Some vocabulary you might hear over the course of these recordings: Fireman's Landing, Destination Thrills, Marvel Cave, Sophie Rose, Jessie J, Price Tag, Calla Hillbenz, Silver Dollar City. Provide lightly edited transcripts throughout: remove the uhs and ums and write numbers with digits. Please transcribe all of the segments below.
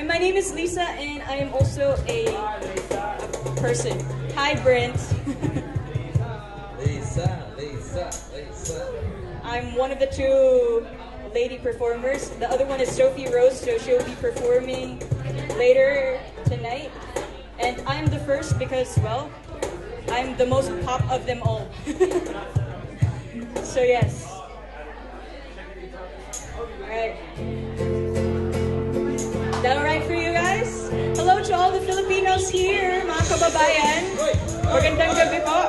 And my name is Lisa, and I am also a person. Hi, Brent. Lisa. I'm one of the two lady performers. The other one is Sophie Rose, so she'll be performing later tonight. And I'm the first because, well, I'm the most pop of them all. So yes. Alright. Is that alright for you guys? Hello to all the Filipinos here, mga kababayan. Magandang gabi po.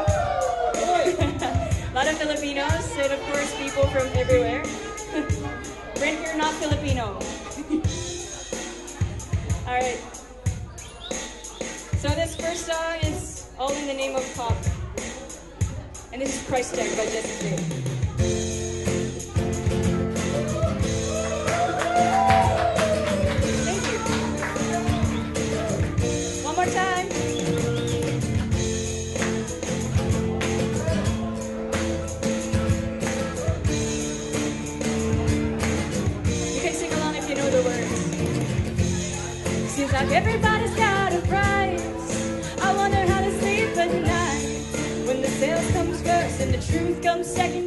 A lot of Filipinos, and of course people from everywhere. Brent, you're not Filipino. Alright. So this first song is All in the Name of Pop. And this is Price Tag by Jessie J. Everybody's got a price. I wonder how to sleep at night when the sales comes first and the truth comes second.